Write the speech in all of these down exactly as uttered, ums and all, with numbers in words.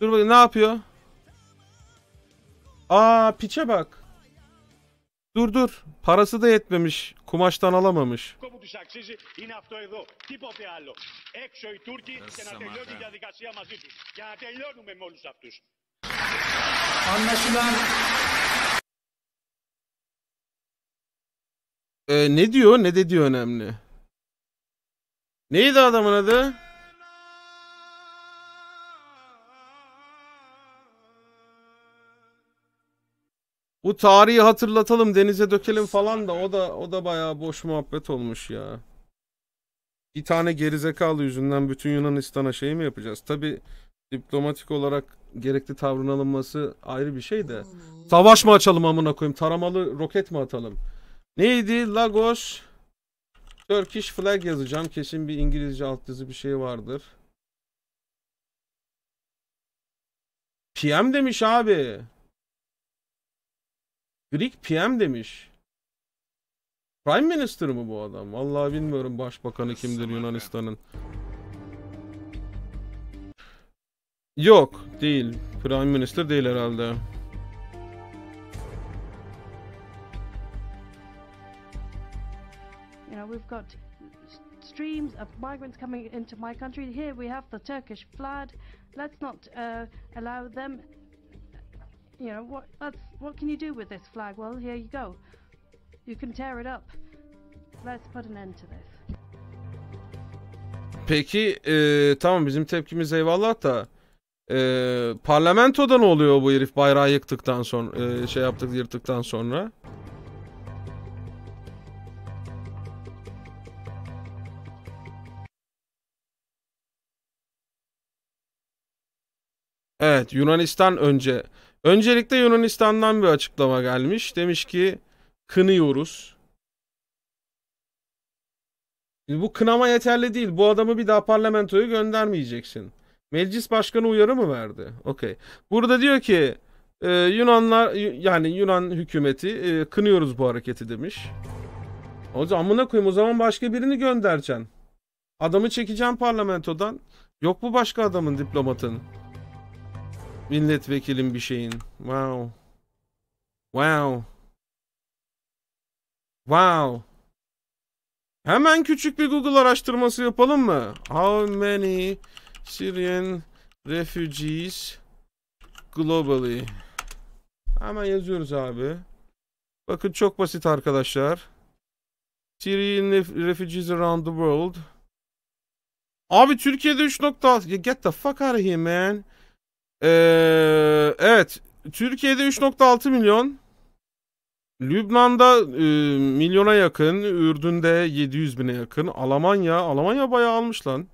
Dur bakayım ne yapıyor? Aa piçe bak. Dur dur. Parası da yetmemiş. Kumaştan alamamış. Anlaşılan. Ee, ne diyor? Ne dediği önemli. Neydi adamın adı? Bu tarihi hatırlatalım, denize dökelim falan da o da o da bayağı boş muhabbet olmuş ya. Bir tane gerizekalı yüzünden bütün Yunanistan'a şey mi yapacağız? Tabi diplomatik olarak gerekli tavrın alınması ayrı bir şey de. Savaş mı açalım amına koyayım? Taramalı roket mi atalım? Neydi? Lagos Turkish flag yazacağım. Kesin bir İngilizce alt yazı bir şey vardır. P M demiş abi. Greek P M demiş. Prime Minister mı bu adam? Vallahi bilmiyorum başbakanı kimdir Yunanistan'ın. Yok değil. Prime Minister değil herhalde. You know, we've got streams of migrants coming into my country. Here we have the Turkish flood. Let's not uh, allow them. You know, what that's, what can you do with this flag? Well, here you go. You can tear it up. Let's put an end to this. Peki, e, tamam bizim tepkimiz eyvallah da e, parlamentoda ne oluyor bu herif bayrağı yıktıktan sonra e, şey yaptık yırttıktan sonra? Evet, Yunanistan önce. Öncelikle Yunanistan'dan bir açıklama gelmiş. Demiş ki kınıyoruz. Bu kınama yeterli değil. Bu adamı bir daha parlamentoya göndermeyeceksin. Meclis başkanı uyarı mı verdi? Okey. Burada diyor ki e, Yunanlar yani Yunan hükümeti e, kınıyoruz bu hareketi demiş. O zaman amına koyayım o zaman başka birini göndereceksin. Adamı çekeceğim parlamentodan. Yok bu başka adamın diplomatın. Milletvekilin bir şeyin. Wow. Wow. Wow. Hemen küçük bir Google araştırması yapalım mı? How many Syrian refugees globally? Hemen yazıyoruz abi. Bakın çok basit arkadaşlar. Syrian refugees around the world. Abi Türkiye'de üç nokta altı. Get the fuck out of here man. Ee, evet Türkiye'de üç nokta altı milyon, Lübnan'da e, milyona yakın, Ürdün'de yedi yüz bine yakın, Almanya Almanya bayağı almış lan,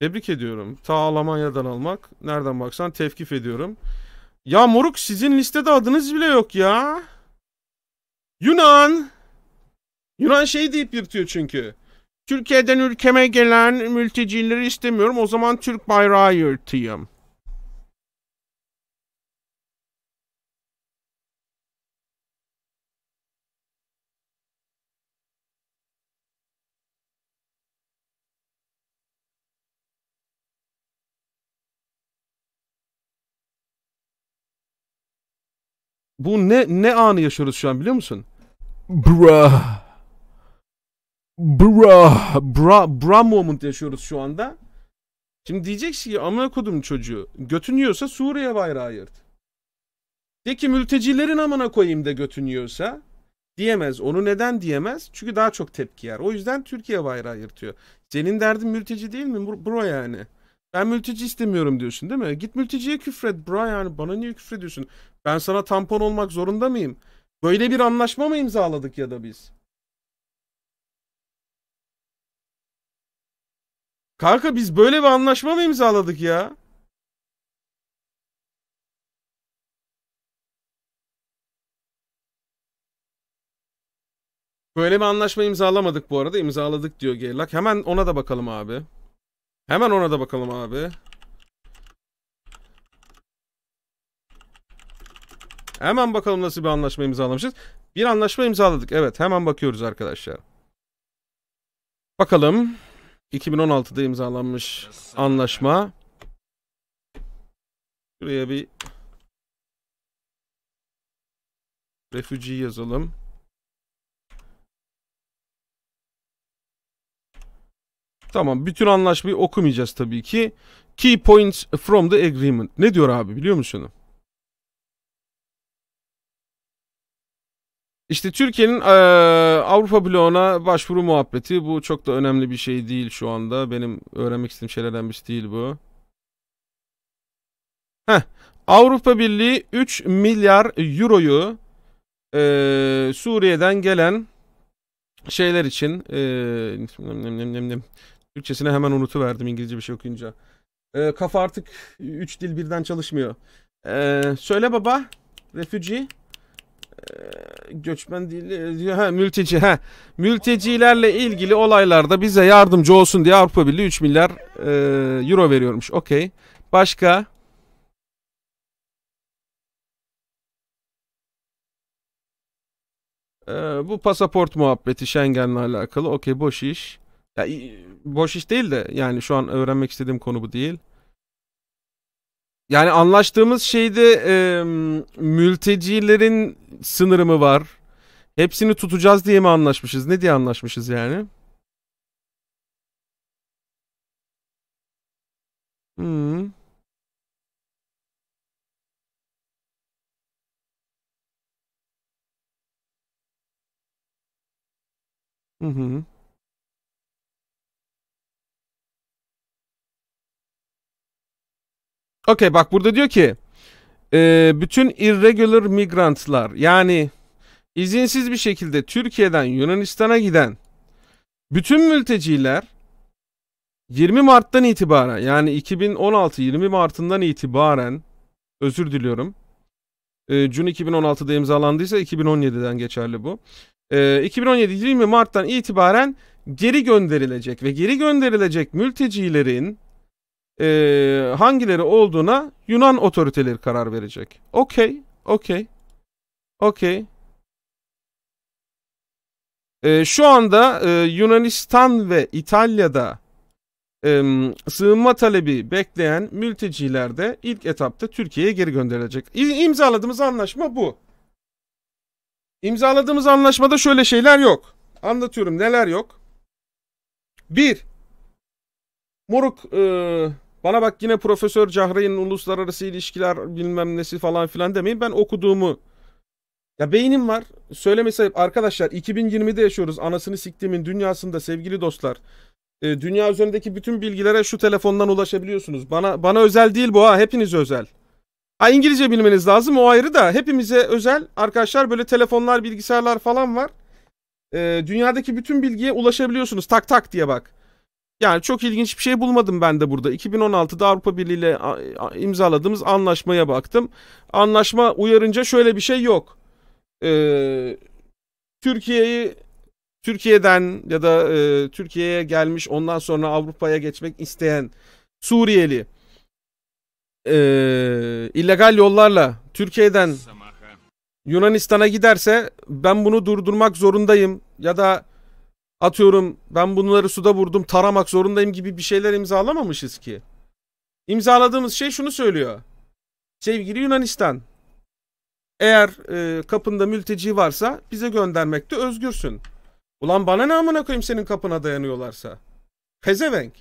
tebrik ediyorum. Ta Almanya'dan almak nereden baksan tevkif ediyorum ya moruk, sizin listede adınız bile yok ya. Yunan Yunan şey deyip yırtıyor çünkü. Türkiye'den ülkeme gelen mültecileri istemiyorum, o zaman Türk bayrağı yırtayım. Bu ne ne anı yaşıyoruz şu an biliyor musun? Bra. Bra. Bra. Bra moment yaşıyoruz şu anda. Şimdi diyeceksin ki amına kodum çocuğu. Götün yiyorsa Suriye bayrağı yırt. De ki mültecilerin amına koyayım da götün yiyorsa. Diyemez. Onu neden diyemez? Çünkü daha çok tepki yer. O yüzden Türkiye bayrağı yırtıyor. Senin derdin mülteci değil mi? Bro yani. Ben mülteci istemiyorum diyorsun değil mi? Git mülteciye küfret bro yani. Bana niye küfrediyorsun? Ben sana tampon olmak zorunda mıyım? Böyle bir anlaşma mı imzaladık ya da biz? Kanka biz böyle bir anlaşma mı imzaladık ya? Böyle bir anlaşma imzalamadık bu arada. İmzaladık diyor Geylak. Hemen ona da bakalım abi. Hemen ona da bakalım abi. Hemen bakalım nasıl bir anlaşma imzalamışız. Bir anlaşma imzaladık. Evet, hemen bakıyoruz arkadaşlar. Bakalım iki bin on altıda imzalanmış anlaşma. Şuraya bir refugee yazalım. Tamam, bütün anlaşmayı okumayacağız tabii ki. Key points from the agreement. Ne diyor abi, biliyor musun? İşte Türkiye'nin e, Avrupa bloğuna başvuru muhabbeti. Bu çok da önemli bir şey değil şu anda. Benim öğrenmek istediğim şeylerden birisi değil bu. Heh. Avrupa Birliği üç milyar euroyu e, Suriye'den gelen şeyler için e, Türkçesine hemen unutuverdim İngilizce bir şey okuyunca. E, kafa artık üç dil birden çalışmıyor. E, söyle baba. Refugee. Göçmen değil, ha, mülteci, ha. Mültecilerle ilgili olaylarda bize yardımcı olsun diye Avrupa Birliği üç milyar e, euro veriyormuş. Okey. Başka? E, bu pasaport muhabbeti Schengen'le alakalı. Okey, boş iş. Ya, boş iş değil de yani şu an öğrenmek istediğim konu bu değil. Yani anlaştığımız şeyde e, mültecilerin sınırı mı var? Hepsini tutacağız diye mi anlaşmışız? Ne diye anlaşmışız yani? Hmm. Hı hı. Okey, bak burada diyor ki e, bütün irregular migrantlar, yani izinsiz bir şekilde Türkiye'den Yunanistan'a giden bütün mülteciler yirmi Mart'tan itibaren, yani iki bin on altı yirmi Mart'ından itibaren, özür diliyorum, e, Cun iki bin on altıda imzalandıysa iki bin on yediden geçerli bu. E, iki bin on yedi yirmi Mart'tan itibaren geri gönderilecek ve geri gönderilecek mültecilerin Ee, hangileri olduğuna Yunan otoriteleri karar verecek. Okey, okey, okey. Ee, şu anda e, Yunanistan ve İtalya'da e, sığınma talebi bekleyen mülteciler de ilk etapta Türkiye'ye geri gönderilecek. İ- imzaladığımız anlaşma bu. İmzaladığımız anlaşmada şöyle şeyler yok. Anlatıyorum neler yok. Bir, moruk... E, bana bak yine Profesör Cahre'nin uluslararası ilişkiler bilmem nesi falan filan demeyin. Ben okuduğumu... Ya beynim var. Söylemesi ayıp. Arkadaşlar iki bin yirmide yaşıyoruz. Anasını siktiğimin dünyasında sevgili dostlar. E, dünya üzerindeki bütün bilgilere şu telefondan ulaşabiliyorsunuz. Bana bana özel değil bu ha. Hepinize özel. Ha, İngilizce bilmeniz lazım. O ayrı da. Hepimize özel. Arkadaşlar böyle telefonlar, bilgisayarlar falan var. E, dünyadaki bütün bilgiye ulaşabiliyorsunuz. Tak tak diye bak. Yani çok ilginç bir şey bulmadım ben de burada. iki bin on altıda Avrupa Birliği ile imzaladığımız anlaşmaya baktım. Anlaşma uyarınca şöyle bir şey yok. Ee, Türkiye'yi Türkiye'den ya da e, Türkiye'ye gelmiş, ondan sonra Avrupa'ya geçmek isteyen Suriyeli e, illegal yollarla Türkiye'den Yunanistan'a giderse ben bunu durdurmak zorundayım ya da atıyorum ben bunları suda vurdum, taramak zorundayım gibi bir şeyler imzalamamışız ki. İmzaladığımız şey şunu söylüyor. Sevgili Yunanistan, eğer e, kapında mülteci varsa bize göndermekte özgürsün. Ulan bana ne amına koyayım senin kapına dayanıyorlarsa. Pezevenk.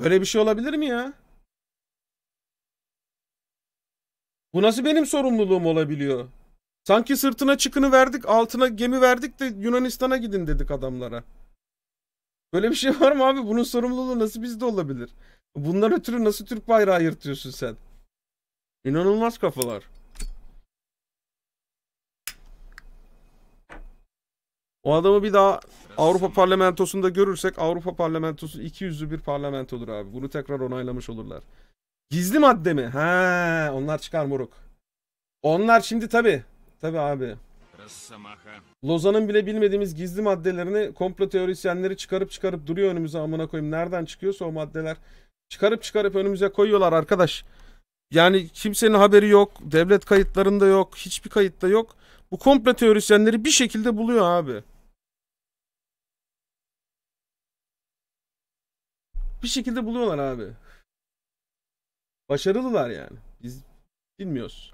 Böyle bir şey olabilir mi ya? Bu nasıl benim sorumluluğum olabiliyor? Sanki sırtına çıkını verdik, altına gemi verdik de Yunanistan'a gidin dedik adamlara. Böyle bir şey var mı abi? Bunun sorumluluğu nasıl bizde olabilir? Bundan ötürü nasıl Türk bayrağı yırtıyorsun sen? İnanılmaz kafalar. O adamı bir daha Avrupa Parlamentosu'nda görürsek Avrupa Parlamentosu iki yüzlü bir parlamentodur abi. Bunu tekrar onaylamış olurlar. Gizli madde mi? Ha, onlar çıkar moruk. Onlar şimdi tabii. Tabii abi. Lozan'ın bile bilmediğimiz gizli maddelerini komplo teorisyenleri çıkarıp çıkarıp duruyor önümüze amına koyayım. Nereden çıkıyorsa o maddeler çıkarıp çıkarıp önümüze koyuyorlar arkadaş. Yani kimsenin haberi yok. Devlet kayıtlarında yok. Hiçbir kayıtta yok. Bu komplo teorisyenleri bir şekilde buluyor abi. Bir şekilde buluyorlar abi. Başarılılar yani. biz bilmiyoruz.